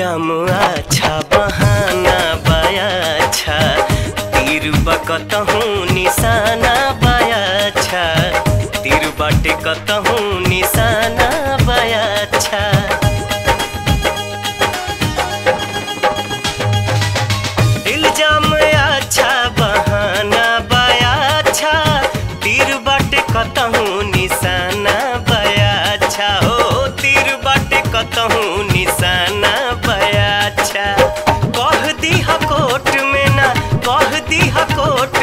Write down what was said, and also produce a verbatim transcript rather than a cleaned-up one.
जमुआ छा बहाना बाया छा तीर बकतहूँ निशाना बाया छा तीर बटे कतहूँ निशाना बाया छा। इल्जाम अच्छा बहाना बाया छा तीर बटे कतहूँ निशाना बाया छा हो तीर बटे कतहूँ निशाना बाया छा। कह दी कोट में ना कह दी कोट